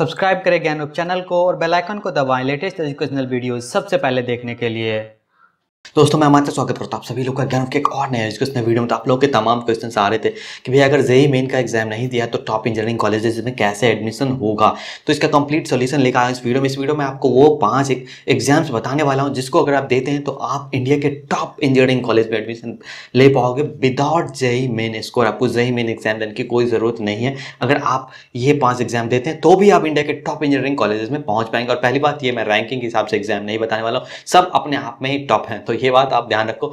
Subscribe करें ज्ञानरूफ channel को और बेल आइकन को दबाएं लेटेस्ट एजुकेशनल वीडियोस सबसे पहले देखने के लिए। दोस्तों मैं हमारे स्वागत करता हूँ आप सभी लोग का ज्ञानरूफ के एक और नए एजुकेशनल वीडियो में। तो आप लोग के तमाम क्वेश्चन आ रहे थे कि भैया अगर जेईई मेन का एग्जाम नहीं दिया तो टॉप इंजीनियरिंग कॉलेजेस में कैसे एडमिशन होगा, तो इसका कंप्लीट सोल्यूशन लेकर आए इस वीडियो में आपको वो 5 एग्जाम्स बताने वाला हूँ जिसको अगर आप देते हैं तो आप इंडिया के टॉप इंजीनियरिंग कॉलेज में एडमिशन ले पाओगे विदाउट जेईई मेन स्कोर। आपको जेईई मेन एग्जाम देने की कोई ज़रूरत नहीं है। अगर आप ये 5 एग्जाम देते हैं तो भी आप इंडिया के टॉप इंजीनियरिंग कॉलेज में पहुँच पाएंगे। और पहली बात ये, मैं रैंकिंग के हिसाब से एग्जाम नहीं बताने वाला हूँ, सब अपने आप में ही टॉप हैं, तो ये बात आप ध्यान रखो।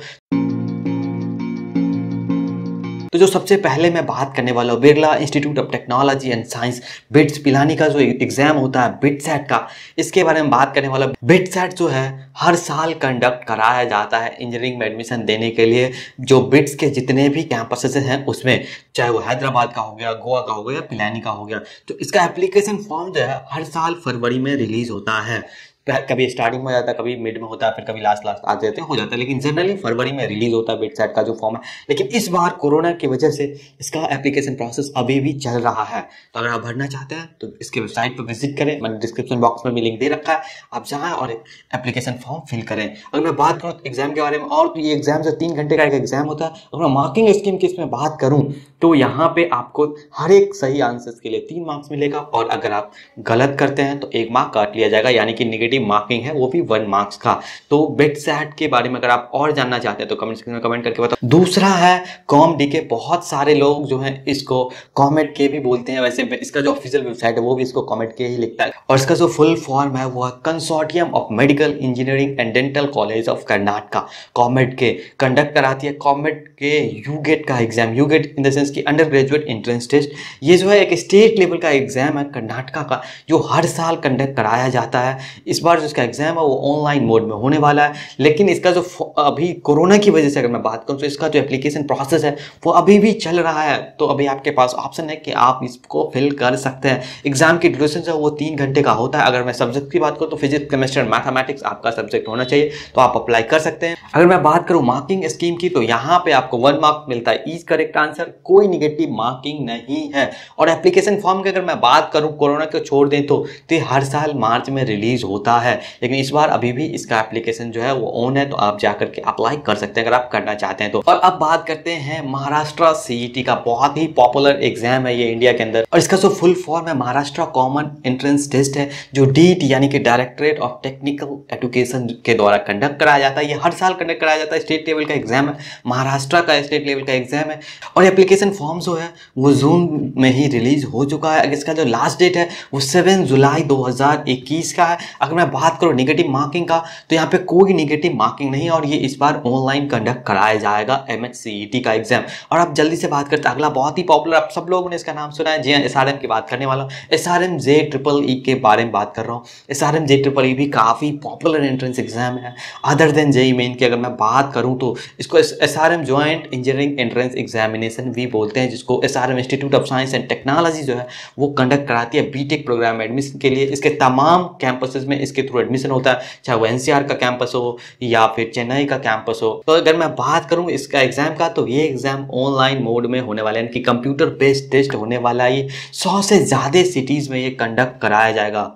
तो जो सबसे पहले मैं बात करने वाला हूँ Birla Institute of Technology and Science BITS Pilani का जो एग्जाम होता है बिटसैट का, इसके बारे में बात करने वाला हूँ। बिटसैट जो है हर साल कंडक्ट कराया जाता है इंजीनियरिंग में एडमिशन देने के लिए। जो बिट्स के जितने भी कैंपसेस हैं उसमें, चाहे वो हैदराबाद का हो गया, गोवा का हो गया, पिलानी का हो गया, तो इसका एप्लीकेशन फॉर्म जो है हर साल फरवरी में रिलीज होता है। कभी स्टार्टिंग में हो जाता है, कभी मिड में होता है, फिर कभी लास्ट आ जाते हो जाता है, लेकिन जनरली फरवरी में रिलीज होता है बिटसैट का जो फॉर्म है। लेकिन इस बार कोरोना की वजह से इसका एप्लीकेशन प्रोसेस अभी भी चल रहा है। तो अगर आप भरना चाहते हैं तो इसके वेबसाइट पर विजिट करें, मैंने डिस्क्रिप्शन बॉक्स में भी लिंक दे रखा है, आप जाएँ और एप्लीकेशन फॉर्म फिल करें। अगर मैं बात करूँ एग्जाम के बारे में, और ये एग्जाम जो 3 घंटे का एक एग्जाम होता है, अगर मैं मार्किंग स्कीम की इसमें बात करूँ तो यहाँ पे आपको हर एक सही आंसर्स के लिए 3 मार्क्स मिलेगा, और अगर आप गलत करते हैं तो 1 मार्क काट लिया जाएगा, यानी कि नेगेटिव मार्किंग है वो भी 1 मार्क्स का। तो बिटसैट के बारे में अगर आप और जानना चाहते हैं तो कमेंट सेक्शन में कमेंट करके बताओ। दूसरा है कॉमडीके। बहुत सारे लोग जो है इसको COMEDK भी बोलते हैं, वैसे इसका जो ऑफिशियल वेबसाइट है वो भी इसको COMEDK ही लिखता है, और इसका जो फुल फॉर्म है वो है consortium of medical engineering and dental college of Karnataka. COMEDK conduct कराती है COMEDK यूगेट का exam. UGET in the sense की अंडर ग्रेजुएट एंट्रेंस टेस्ट, ये जो है एक स्टेट लेवल का एग्जाम है कर्नाटका का जो हर साल कंडक्ट कराया जाता है। इस बार जो इसका एग्जाम है वो ऑनलाइन मोड में होने वाला है, लेकिन इसका जो अभी कोरोना की वजह से अगर मैं बात करूँ तो इसका जो एप्लीकेशन प्रोसेस है वो अभी भी चल रहा है। तो अभी आपके पास ऑप्शन है कि आप इसको फिल कर सकते हैं। एग्जाम की ड्यूरेशन जो है वो 3 घंटे का होता है। अगर मैं सब्जेक्ट की बात करूँ तो फिजिक्स, केमिस्ट्री और मैथमेटिक्स आपका सब्जेक्ट होना चाहिए, तो आप अप्लाई कर सकते हैं। अगर मैं बात करूँ मार्किंग स्कीम की तो यहाँ पे आपको 1 मार्क मिलता है ईच करेक्ट आंसर, कोई निगेटिव मार्किंग नहीं है। और एप्लीकेशन फॉर्म की अगर मैं बात करूं, कोरोना को छोड़ दें तो हर साल मार्च में रिलीज होता है, लेकिन इस बार अभी भी इसका एप्लीकेशन जो है वो ऑन है, तो आप जाकर के अप्लाई कर सकते हैं अगर आप करना चाहते हैं तो। और अब बात करते हैं महाराष्ट्र CET का। बहुत ही पॉपुलर एग्जाम है ये इंडिया के अंदर, और इसका जो फुल फॉर्म है महाराष्ट्र कॉमन एंट्रेंस टेस्ट है, जो DET यानी कि डायरेक्टरेट ऑफ टेक्निकल एजुकेशन के द्वारा कंडक्ट कराया जाता है। ये हर साल कंडक्ट कराया जाता है, स्टेट लेवल का एग्जाम है, महाराष्ट्र का स्टेट लेवल का एग्जाम है। और एप्लीकेशन फॉर्म जो है वो जून में ही रिलीज हो चुका है। इसका जो लास्ट डेट है वो 7 जुलाई 2021 का है। अगर मैं बात करूँ नेगेटिव मार्किंग का तो यहाँ पे कोई नेगेटिव मार्किंग नहीं, और ये इस बार ऑनलाइन कंडक्ट कराया जाएगा MHT CET का एग्जाम। और आप जल्दी से बात करते हैं अगला बहुत ही पॉपुलर, आप सब लोगों ने इसका नाम सुना है, जी हाँ, SRM की बात करने वाला हूँ। SRM JEE के बारे में बात कर रहा हूँ। SRM JEE भी काफ़ी पॉपुलर एंट्रेंस एग्जाम है। अदर देन JEE मेन की अगर मैं बात करूँ तो इसको SRM joint engineering entrance examination भी बोलते हैं, जिसको SRM institute of science and technology जो है वो कंडक्ट कराती है BTech प्रोग्राम में एडमिशन के लिए। इसके तमाम कैंपसेस में इसके थ्रू एडमिशन होता है, चाहे वो NCR का कैंपस हो या फिर चेन्नई का कैंपस हो। तो अगर मैं बात करूं इसका एग्जाम का तो ये एग्जाम ऑनलाइन मोड में होने वाला है, यानी कि कंप्यूटर बेस्ड टेस्ट होने वाला है। ये 100 से ज़्यादा सिटीज़ में ये कंडक्ट कराया जाएगा।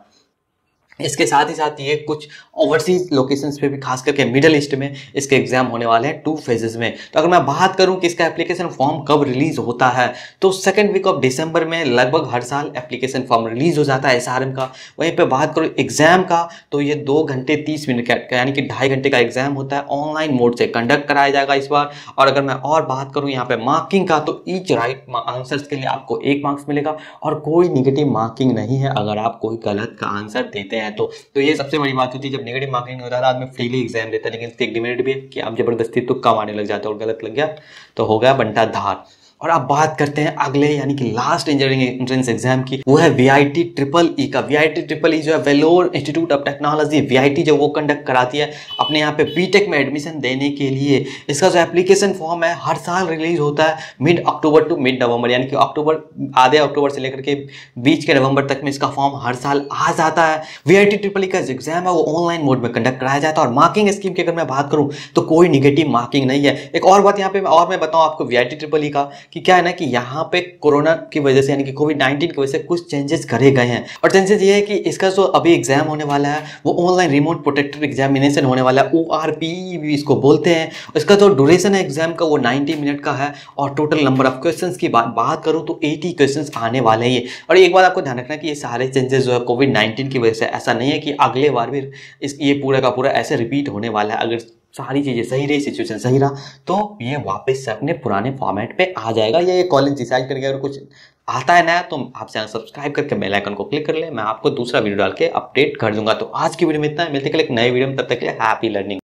इसके साथ ही साथ ये कुछ ओवरसीज लोकेशंस पे भी, खास करके मिडिल ईस्ट में इसके एग्जाम होने वाले हैं 2 फेजेस में। तो अगर मैं बात करूं कि इसका एप्लीकेशन फॉर्म कब रिलीज होता है तो 2nd वीक ऑफ दिसंबर में लगभग हर साल एप्लीकेशन फॉर्म रिलीज हो जाता है SRM का। वहीं पे बात करूं एग्जाम का तो ये 2 घंटे 30 मिनट का, यानी कि 2.5 घंटे का एग्जाम होता है, ऑनलाइन मोड से कंडक्ट कराया जाएगा इस बार। और अगर मैं और बात करूँ यहाँ पर मार्किंग का तो ईच राइट आंसर्स के लिए आपको 1 मार्क्स मिलेगा, और कोई निगेटिव मार्किंग नहीं है अगर आप कोई गलत का आंसर देते हैं तो ये सबसे बड़ी बात होती है। जब नेगेटिव मार्किंग होता है आदमी फ्रीली एग्जाम देता है, लेकिन इसकी एक डिमेरिट भी है कि आप जबरदस्ती तुक्का मारने लग जाते हो, और गलत लग गया तो हो गया बंटा धार। और अब बात करते हैं अगले यानी कि लास्ट इंजीनियरिंग एंट्रेंस एग्जाम की, वो है VIT EEE का। VIT EEE जो है Vellore Institute of Technology VIT जो वो कंडक्ट कराती है अपने यहाँ पे BTech में एडमिशन देने के लिए। इसका जो एप्लीकेशन फॉर्म है हर साल रिलीज होता है mid October to mid November, यानी कि अक्टूबर, आधे अक्टूबर से लेकर के बीच के नवंबर तक में इसका फॉर्म हर साल आ जाता है। VIT EEE का जो एग्जाम है वो ऑनलाइन मोड में कंडक्ट कराया जाता है, और मार्किंग स्कीम की अगर मैं बात करूँ तो कोई निगेटिव मार्किंग नहीं है। एक और बात यहाँ पे और मैं बताऊँ आपको VIT EEE का कि क्या है ना कि यहाँ पे कोरोना की वजह से यानी कि कोविड-19 की वजह से कुछ चेंजेस करे गए हैं। और चेंजेस ये है कि इसका जो अभी एग्जाम होने वाला है वो ऑनलाइन रिमोट प्रोटेक्टेड एग्जामिनेशन होने वाला है, ORP भी इसको बोलते हैं। इसका जो ड्यूरेशन है एग्जाम का वो 90 मिनट का है और टोटल नंबर ऑफ क्वेश्चन की बात करूँ तो 80 क्वेश्चन आने वाले हैं। और एक बार आपको ध्यान रखना कि ये सारे चेंजेस जो है कोविड-19 की वजह से, ऐसा नहीं है कि अगले बार भी ये पूरा का पूरा ऐसे रिपीट होने वाला है। अगर सारी चीज़ें सही रही, सिचुएशन सही रहा तो ये वापस अपने पुराने फॉर्मेट पे आ जाएगा। ये कॉलेज डिसाइड करके अगर कुछ आता है नया तो आप चैनल सब्सक्राइब करके बेल आइकन को क्लिक कर ले, मैं आपको दूसरा वीडियो डाल के अपडेट कर दूंगा। तो आज की वीडियो में इतना है, मिलते हैं एक नए वीडियो में, तब तक के लिए हैप्पी लर्निंग।